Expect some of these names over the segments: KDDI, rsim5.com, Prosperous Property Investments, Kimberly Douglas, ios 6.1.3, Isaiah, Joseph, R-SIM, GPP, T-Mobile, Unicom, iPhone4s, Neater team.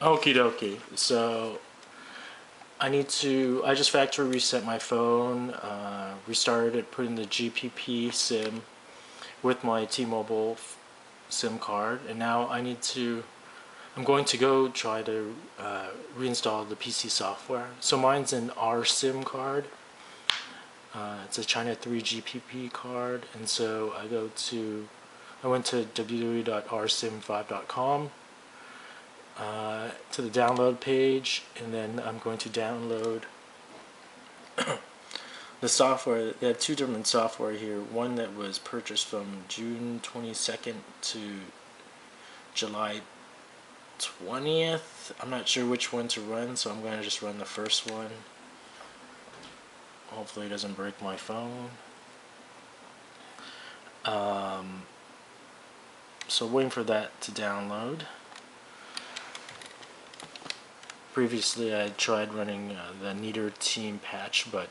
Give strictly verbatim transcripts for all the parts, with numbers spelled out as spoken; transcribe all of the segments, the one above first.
Okie dokie. So I need to, I just factory reset my phone, uh, restarted it, put in the G P P SIM with my T-Mobile SIM card, and now I need to, I'm going to go try to uh, reinstall the P C software. So mine's an R SIM card, uh, it's a China three G P P card, and so I go to, I went to w w w dot r sim five dot com. Uh, to the download page, and then I'm going to download the software. They have two different software here, one that was purchased from June twenty-second to July twentieth. I'm not sure which one to run, so I'm going to just run the first one. Hopefully it doesn't break my phone. Um, so waiting for that to download. Previously I tried running uh, the Neater team patch, but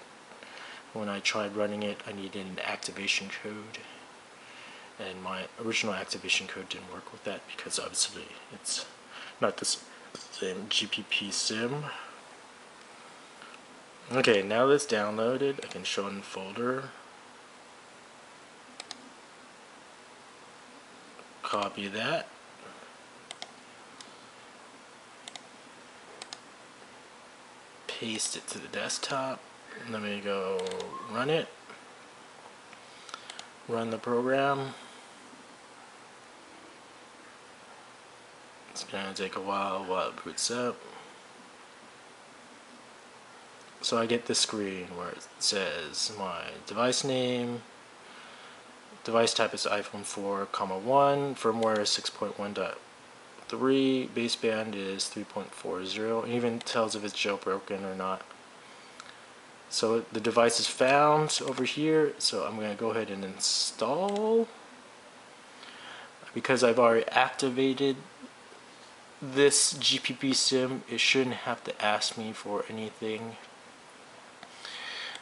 when I tried running it I needed an activation code, and my original activation code didn't work with that because obviously it's not the same G P P SIM. Okay, now that's downloaded, I can show in the folder, copy that. Paste it to the desktop. Let me go run it. Run the program. It's gonna take a while while it boots up. So I get this screen where it says my device name. Device type is iPhone four, comma one. Firmware is six point one. three, baseband is three point four zero, and even tells if it's jailbroken or not. So the device is found over here, so I'm going to go ahead and install. Because I've already activated this G P P SIM, it shouldn't have to ask me for anything.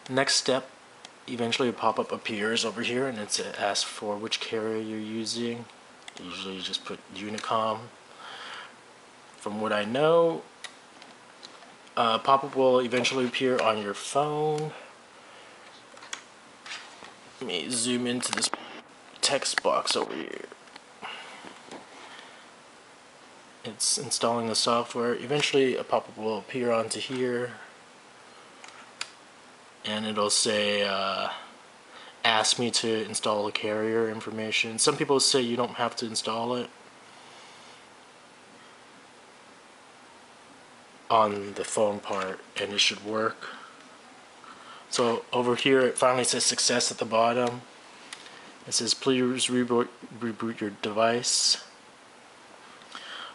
Next step, eventually a pop-up appears over here, and it's asked for which carrier you're using. Usually you just put Unicom. From what I know, uh, pop-up will eventually appear on your phone. Let me zoom into this text box over here. It's installing the software. Eventually a pop-up will appear onto here, and it'll say uh, ask me to install the carrier information. Some people say you don't have to install it on the phone part and it should work. So over here it finally says success at the bottom. It says please reboot, reboot your device.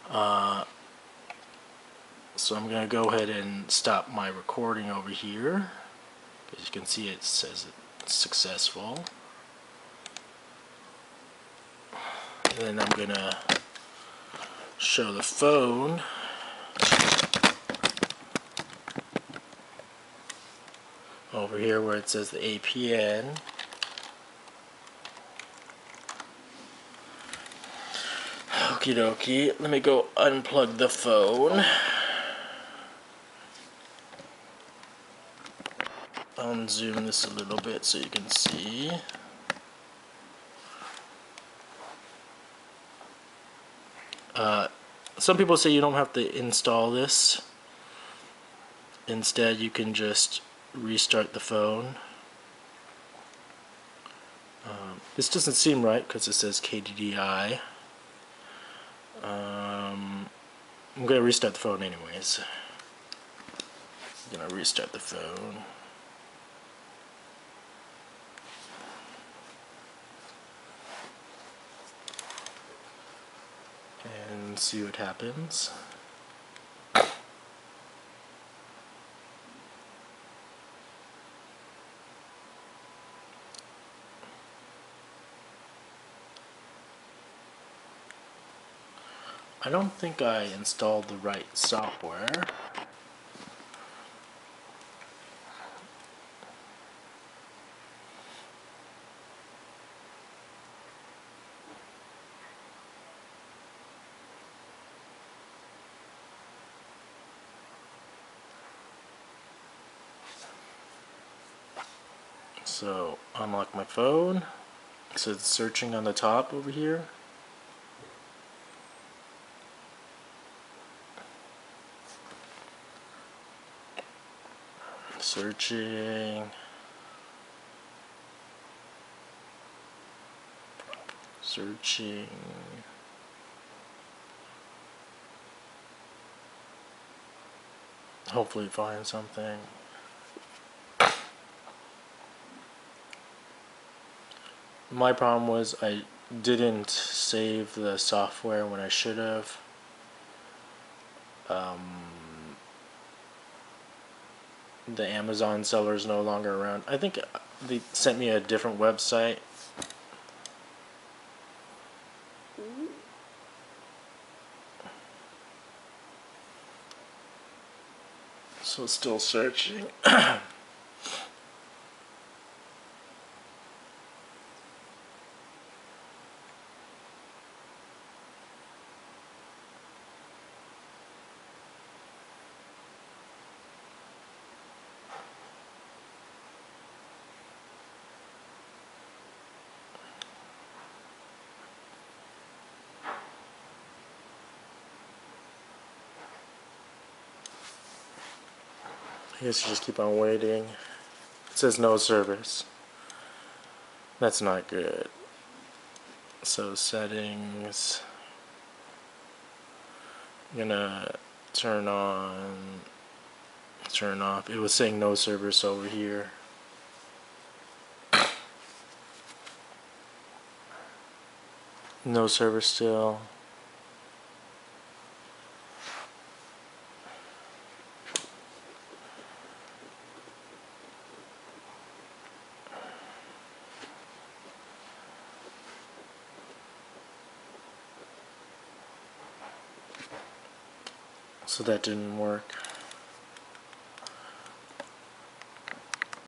Uh, so I'm going to go ahead and stop my recording over here. As you can see it says it successful, and then I'm gonna show the phone. Over here where it says the A P N, okie dokie, let me go unplug the phone. Unzoom this a little bit so you can see. Uh, some people say you don't have to install this. Instead, you can just restart the phone. Um, this doesn't seem right because it says K D D I. Um, I'm going to restart the phone anyways. I'm going to restart the phone. And see what happens. I don't think I installed the right software. So unlock my phone. So it's searching on the top over here. Searching. Searching. Hopefully find something. My problem was I didn't save the software when I should have. Um, the Amazon seller is no longer around. I think they sent me a different website. So it's still searching. I guess you just keep on waiting. It says no service. That's not good. So settings. I'm gonna turn on, turn off. It was saying no service over here. No service still. So that didn't work.